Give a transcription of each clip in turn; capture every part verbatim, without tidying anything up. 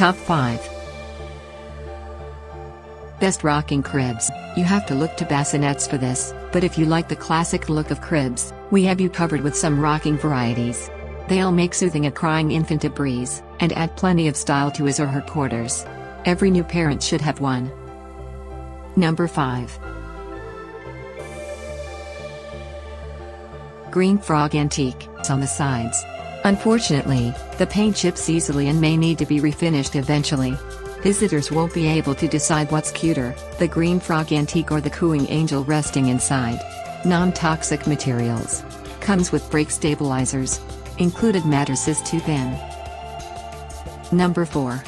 Top five. Best rocking cribs. You have to look to bassinets for this, but if you like the classic look of cribs, we have you covered with some rocking varieties. They'll make soothing a crying infant a breeze, and add plenty of style to his or her quarters. Every new parent should have one. Number five. Green Frog Antique. It's on the sides. Unfortunately, the paint chips easily and may need to be refinished eventually. Visitors won't be able to decide what's cuter, the Green Frog Antique or the cooing angel resting inside. Non-toxic materials. Comes with brake stabilizers. Included mattress is too thin. Number four.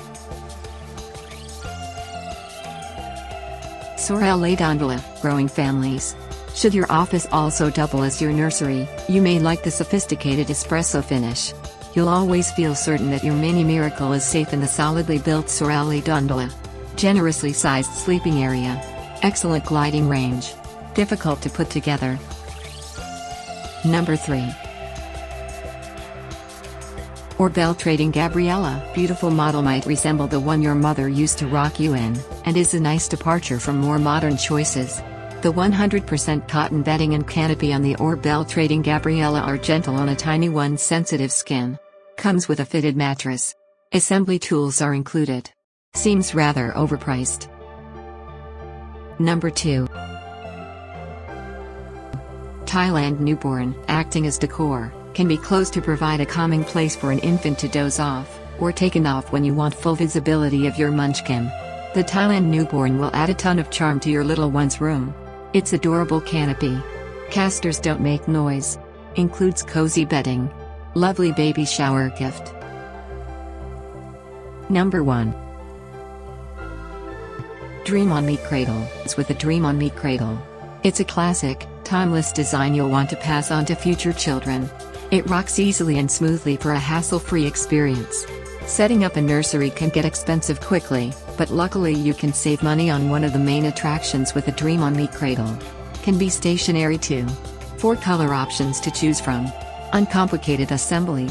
Sorelle Dondola, Growing Families. Should your office also double as your nursery, you may like the sophisticated espresso finish. You'll always feel certain that your mini miracle is safe in the solidly built Sorelle Dondola. Generously sized sleeping area. Excellent gliding range. Difficult to put together. Number three. Orbelle Trading Gabriella. Beautiful model might resemble the one your mother used to rock you in, and is a nice departure from more modern choices. The one hundred percent cotton bedding and canopy on the Orbelle Trading Gabriella are gentle on a tiny one's sensitive skin. Comes with a fitted mattress. Assembly tools are included. Seems rather overpriced. Number two. Thailand Newborn. Acting as decor, can be closed to provide a calming place for an infant to doze off, or taken off when you want full visibility of your munchkin. The Thailand Newborn will add a ton of charm to your little one's room. Its adorable canopy. Casters don't make noise. Includes cozy bedding. Lovely baby shower gift. Number one. Dream On Me Cradle. It's with a Dream On Me Cradle. It's a classic, timeless design you'll want to pass on to future children. It rocks easily and smoothly for a hassle-free experience. Setting up a nursery can get expensive quickly, but luckily you can save money on one of the main attractions with a Dream On Me Cradle. Can be stationary too. Four color options to choose from. Uncomplicated assembly,